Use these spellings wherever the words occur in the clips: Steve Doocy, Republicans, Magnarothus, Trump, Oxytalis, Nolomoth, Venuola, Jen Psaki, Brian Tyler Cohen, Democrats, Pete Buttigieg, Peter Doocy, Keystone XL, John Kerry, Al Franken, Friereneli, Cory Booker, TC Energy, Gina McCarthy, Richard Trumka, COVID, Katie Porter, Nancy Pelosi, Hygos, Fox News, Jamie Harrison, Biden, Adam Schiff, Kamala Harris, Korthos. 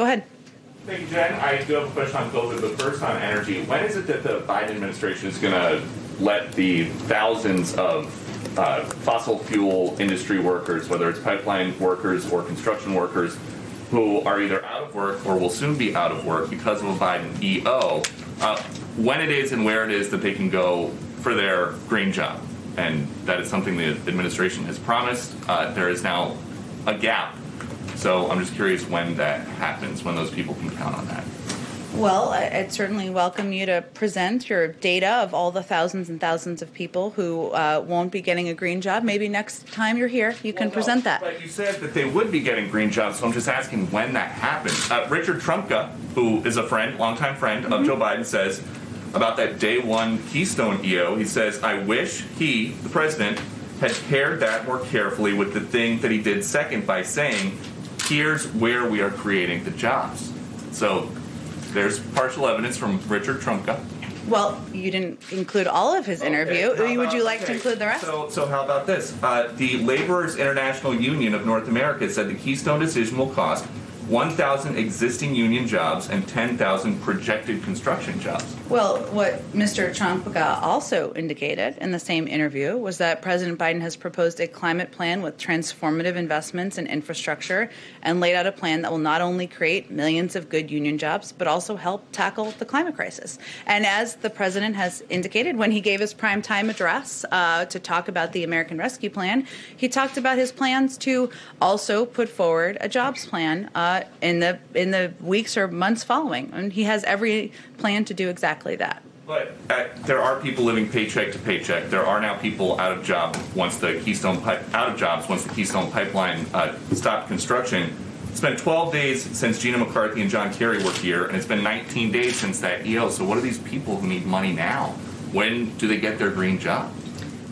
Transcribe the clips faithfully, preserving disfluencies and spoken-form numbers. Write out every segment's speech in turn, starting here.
Go ahead. Thank you, Jen. I do have a question on COVID, but first on energy. When is it that the Biden administration is going to let the thousands of uh, fossil fuel industry workers, whether it's pipeline workers or construction workers, who are either out of work or will soon be out of work because of a Biden E O, uh, when it is and where it is that they can go for their green job? And that is something the administration has promised. Uh, there is now a gap. So I'm just curious when that happens, when those people can count on that. Well, I'd certainly welcome you to present your data of all the thousands and thousands of people who uh, won't be getting a green job. Maybe next time you're here, you can well, no, present that. But you said that they would be getting green jobs, so I'm just asking when that happens. Uh, Richard Trumka, who is a friend, longtime friend mm-hmm. of Joe Biden, says about that day one Keystone E O, he says, I wish he, the president, had paired that more carefully with the thing that he did second by saying, here's where we are creating the jobs. So there's partial evidence from Richard Trumka. Well, you didn't include all of his interview. Okay, Would about, you like okay. to include the rest? So, so how about this? Uh, the Laborers International Union of North America said the Keystone decision will cost one thousand existing union jobs and ten thousand projected construction jobs. Well, what Mister Trumka also indicated in the same interview was that President Biden has proposed a climate plan with transformative investments in infrastructure and laid out a plan that will not only create millions of good union jobs, but also help tackle the climate crisis. And as the president has indicated when he gave his primetime address uh, to talk about the American Rescue Plan, he talked about his plans to also put forward a jobs plan uh, in the in the weeks or months following, and he has every plan to do exactly that. But uh, there are people living paycheck to paycheck. There are now people out of job once the Keystone pipe, out of jobs once the Keystone pipeline uh, stopped construction. It's been twelve days since Gina McCarthy and John Kerry were here, and it's been nineteen days since that E O. So what are these people who need money now? When do they get their green job?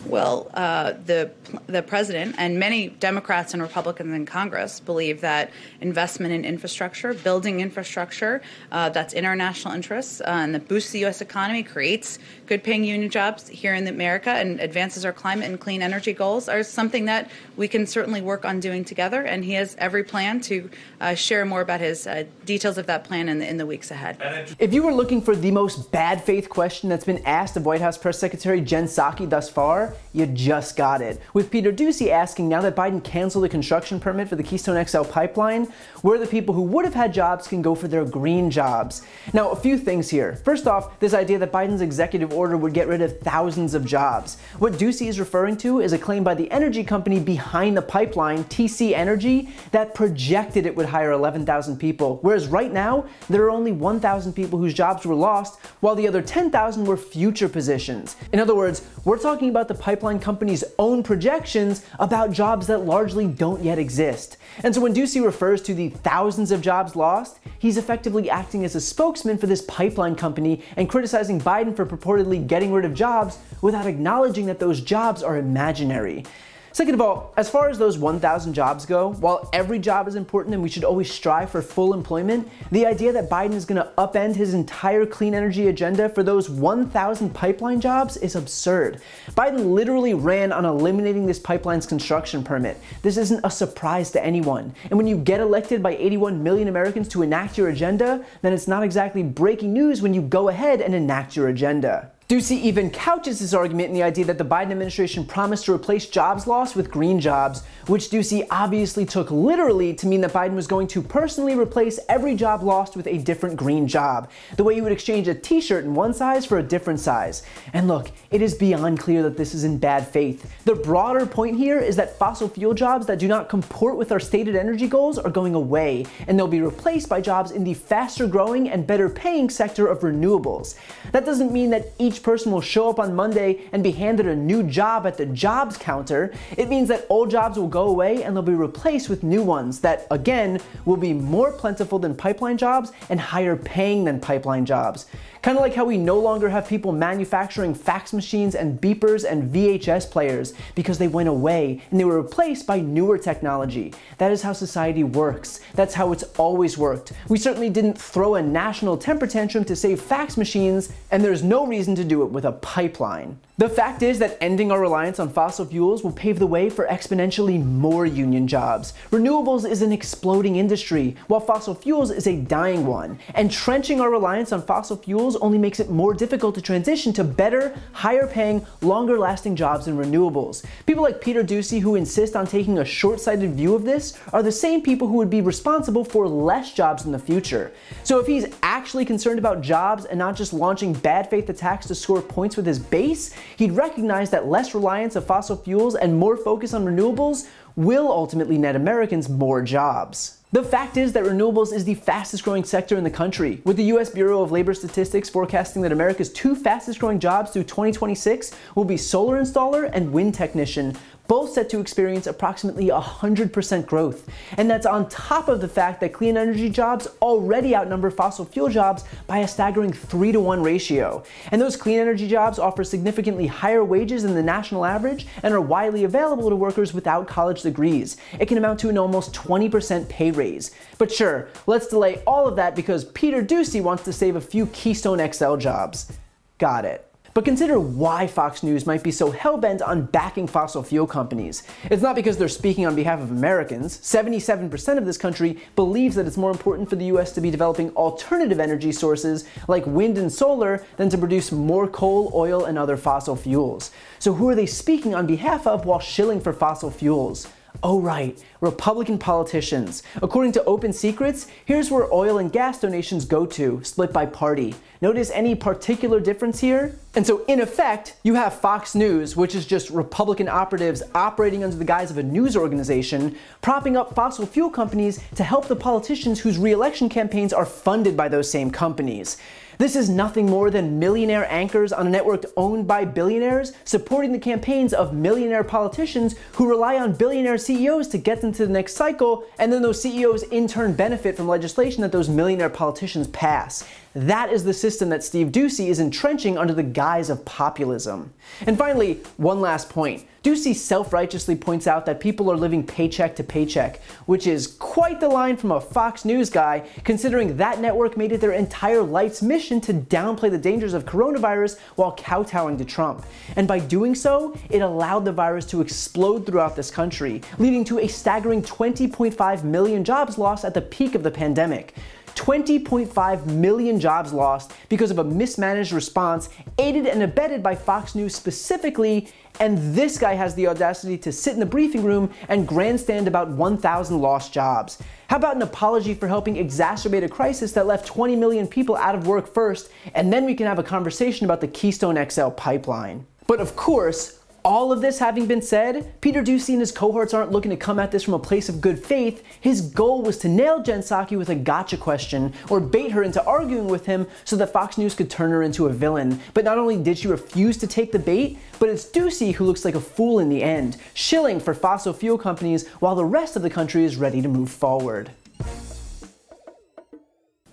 Well, uh, the the president and many Democrats and Republicans in Congress believe that investment in infrastructure, building infrastructure uh, that's in our national interests uh, and that boosts the U S economy, creates good-paying union jobs here in America, and advances our climate and clean energy goals are something that we can certainly work on doing together. And he has every plan to uh, share more about his uh, details of that plan in the, in the weeks ahead. If you were looking for the most bad faith question that's been asked of White House Press Secretary Jen Psaki thus far, you just got it. With Peter Doocy asking, now that Biden canceled the construction permit for the Keystone X L pipeline, where the people who would have had jobs can go for their green jobs. Now, a few things here. First off, this idea that Biden's executive order would get rid of thousands of jobs. What Doocy is referring to is a claim by the energy company behind the pipeline, T C Energy, that projected it would hire eleven thousand people, whereas right now, there are only one thousand people whose jobs were lost, while the other ten thousand were future positions. In other words, we're talking about the pipeline company's own projections about jobs that largely don't yet exist. And so when Doocy refers to the thousands of jobs lost, he's effectively acting as a spokesman for this pipeline company and criticizing Biden for purportedly getting rid of jobs without acknowledging that those jobs are imaginary. Second of all, as far as those one thousand jobs go, while every job is important and we should always strive for full employment, the idea that Biden is going to upend his entire clean energy agenda for those one thousand pipeline jobs is absurd. Biden literally ran on eliminating this pipeline's construction permit. This isn't a surprise to anyone. And when you get elected by eighty-one million Americans to enact your agenda, then it's not exactly breaking news when you go ahead and enact your agenda. Doocy even couches his argument in the idea that the Biden administration promised to replace jobs lost with green jobs, which Doocy obviously took literally to mean that Biden was going to personally replace every job lost with a different green job, the way you would exchange a t-shirt in one size for a different size. And look, it is beyond clear that this is in bad faith. The broader point here is that fossil fuel jobs that do not comport with our stated energy goals are going away, and they'll be replaced by jobs in the faster growing and better paying sector of renewables. That doesn't mean that each person will show up on Monday and be handed a new job at the jobs counter. It means that old jobs will go away and they'll be replaced with new ones that, again, will be more plentiful than pipeline jobs and higher paying than pipeline jobs. Kind of like how we no longer have people manufacturing fax machines and beepers and V H S players because they went away and they were replaced by newer technology. That is how society works. That's how it's always worked. We certainly didn't throw a national temper tantrum to save fax machines, and there's no reason to do it with a pipeline. The fact is that ending our reliance on fossil fuels will pave the way for exponentially more union jobs. Renewables is an exploding industry, while fossil fuels is a dying one. And trenching our reliance on fossil fuels only makes it more difficult to transition to better, higher-paying, longer-lasting jobs in renewables. People like Peter Doocy, who insist on taking a short-sighted view of this, are the same people who would be responsible for less jobs in the future. So if he's actually concerned about jobs and not just launching bad faith attacks to score points with his base, he'd recognize that less reliance on fossil fuels and more focus on renewables will ultimately net Americans more jobs. The fact is that renewables is the fastest growing sector in the country, with the U S Bureau of Labor Statistics forecasting that America's two fastest growing jobs through twenty twenty-six will be solar installer and wind technician, both set to experience approximately one hundred percent growth. And that's on top of the fact that clean energy jobs already outnumber fossil fuel jobs by a staggering three to one ratio. And those clean energy jobs offer significantly higher wages than the national average and are widely available to workers without college degrees. It can amount to an almost twenty percent pay raise. But sure, let's delay all of that because Peter Doocy wants to save a few Keystone X L jobs. Got it. But consider why Fox News might be so hell-bent on backing fossil fuel companies. It's not because they're speaking on behalf of Americans. seventy-seven percent of this country believes that it's more important for the U S to be developing alternative energy sources like wind and solar than to produce more coal, oil, and other fossil fuels. So who are they speaking on behalf of while shilling for fossil fuels? Oh right, Republican politicians. According to Open Secrets, here's where oil and gas donations go to, split by party. Notice any particular difference here? And so in effect, you have Fox News, which is just Republican operatives operating under the guise of a news organization, propping up fossil fuel companies to help the politicians whose re-election campaigns are funded by those same companies. This is nothing more than millionaire anchors on a network owned by billionaires supporting the campaigns of millionaire politicians who rely on billionaire C E Os to get them to the next cycle, and then those C E Os in turn benefit from legislation that those millionaire politicians pass. That is the system that Steve Doocy is entrenching under the guise of populism. And finally, one last point. Doocy self-righteously points out that people are living paycheck to paycheck, which is quite the line from a Fox News guy, considering that network made it their entire life's mission to downplay the dangers of coronavirus while kowtowing to Trump. And by doing so, it allowed the virus to explode throughout this country, leading to a staggering twenty point five million jobs lost at the peak of the pandemic. twenty point five million jobs lost because of a mismanaged response aided and abetted by Fox News specifically, and this guy has the audacity to sit in the briefing room and grandstand about one thousand lost jobs. How about an apology for helping exacerbate a crisis that left twenty million people out of work first, and then we can have a conversation about the Keystone X L pipeline. But of course, all of this having been said, Peter Doocy and his cohorts aren't looking to come at this from a place of good faith. His goal was to nail Jen Psaki with a gotcha question, or bait her into arguing with him so that Fox News could turn her into a villain. But not only did she refuse to take the bait, but it's Doocy who looks like a fool in the end, shilling for fossil fuel companies while the rest of the country is ready to move forward.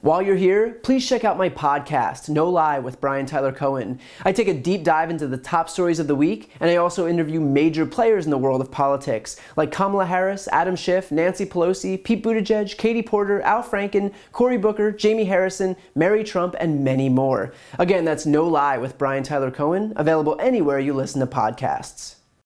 While you're here, please check out my podcast, No Lie with Brian Tyler Cohen. I take a deep dive into the top stories of the week, and I also interview major players in the world of politics, like Kamala Harris, Adam Schiff, Nancy Pelosi, Pete Buttigieg, Katie Porter, Al Franken, Cory Booker, Jamie Harrison, Mary Trump, and many more. Again, that's No Lie with Brian Tyler Cohen, available anywhere you listen to podcasts.